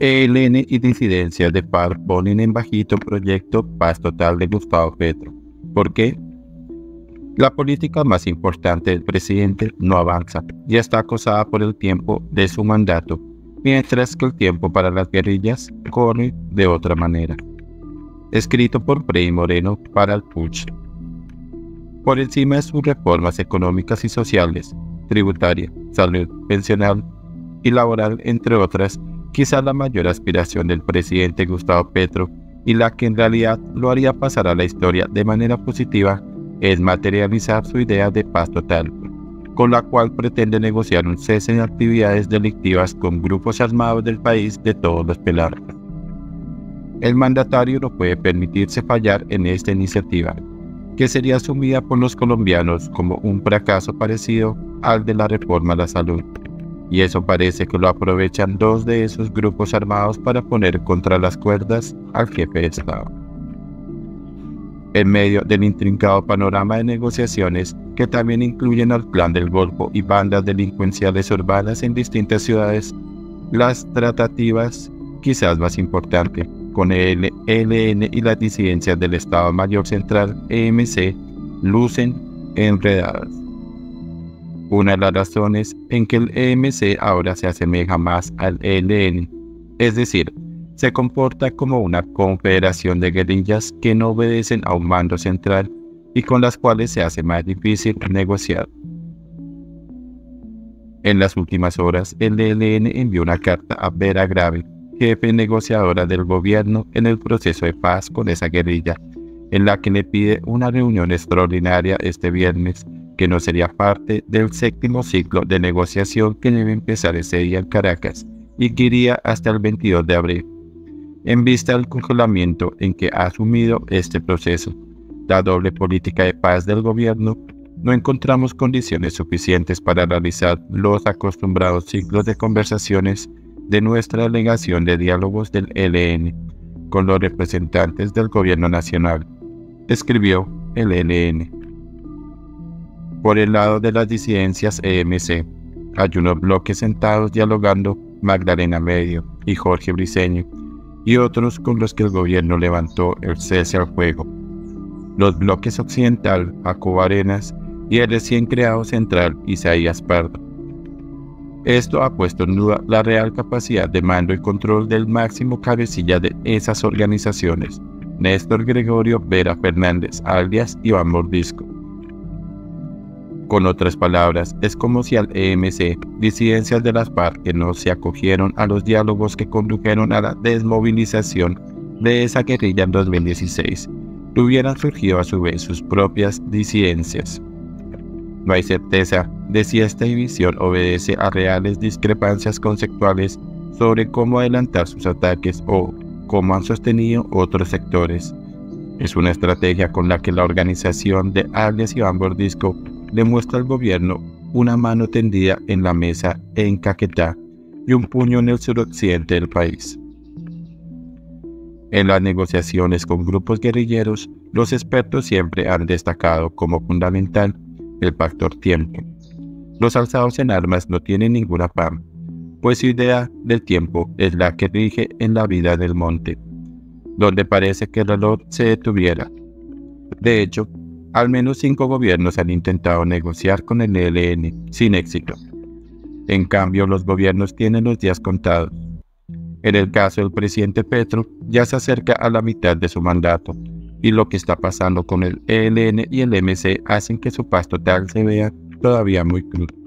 ELN y disidencias de FARC ponen en bajito proyecto paz total de Gustavo Petro. ¿Por qué? La política más importante del presidente no avanza y está acosada por el tiempo de su mandato, mientras que el tiempo para las guerrillas corre de otra manera. Escrito por Fredy Moreno para el PULZO. Por encima de sus reformas económicas y sociales, tributaria, salud, pensional y laboral, entre otras, quizá la mayor aspiración del presidente Gustavo Petro, y la que en realidad lo haría pasar a la historia de manera positiva, es materializar su idea de paz total, con la cual pretende negociar un cese en actividades delictivas con grupos armados del país de todos los pelados. El mandatario no puede permitirse fallar en esta iniciativa, que sería asumida por los colombianos como un fracaso parecido al de la reforma a la salud, y eso parece que lo aprovechan dos de esos grupos armados para poner contra las cuerdas al jefe de Estado. En medio del intrincado panorama de negociaciones, que también incluyen al Plan del Golfo y bandas delincuenciales urbanas en distintas ciudades, las tratativas, quizás más importantes, con el ELN y las disidencias del Estado Mayor Central (EMC) lucen enredadas. Una de las razones en que el EMC ahora se asemeja más al ELN, es decir, se comporta como una confederación de guerrillas que no obedecen a un mando central y con las cuales se hace más difícil negociar. En las últimas horas, el ELN envió una carta a Vera Grabe, jefe negociadora del gobierno en el proceso de paz con esa guerrilla, en la que le pide una reunión extraordinaria este viernes, que no sería parte del 7º ciclo de negociación que debe empezar ese día en Caracas y que iría hasta el 22 de abril. En vista del congelamiento en que ha asumido este proceso, la doble política de paz del gobierno, no encontramos condiciones suficientes para realizar los acostumbrados ciclos de conversaciones de nuestra delegación de diálogos del ELN con los representantes del gobierno nacional, escribió el ELN. Por el lado de las disidencias EMC, hay unos bloques sentados dialogando, Magdalena Medio y Jorge Briceño, y otros con los que el gobierno levantó el cese al fuego. Los bloques occidental, Jacobo Arenas, y el recién creado central, Isaías Pardo. Esto ha puesto en duda la real capacidad de mando y control del máximo cabecilla de esas organizaciones, Néstor Gregorio Vera Fernández, alias Iván Mordisco. Con otras palabras, es como si al EMC, disidencias de las FARC, que no se acogieron a los diálogos que condujeron a la desmovilización de esa guerrilla en 2016, tuvieran surgido a su vez sus propias disidencias. No hay certeza de si esta división obedece a reales discrepancias conceptuales sobre cómo adelantar sus ataques o cómo han sostenido otros sectores. Es una estrategia con la que la organización de alias Iván Mordisco demuestra al gobierno una mano tendida en la mesa en Caquetá y un puño en el suroccidente del país. En las negociaciones con grupos guerrilleros, los expertos siempre han destacado como fundamental el factor tiempo. Los alzados en armas no tienen ningún afán, pues su idea del tiempo es la que rige en la vida del monte, donde parece que el reloj se detuviera. De hecho, al menos 5 gobiernos han intentado negociar con el ELN, sin éxito. En cambio, los gobiernos tienen los días contados. En el caso del presidente Petro, ya se acerca a la mitad de su mandato, y lo que está pasando con el ELN y el MC hacen que su paz total se vea todavía muy crudo.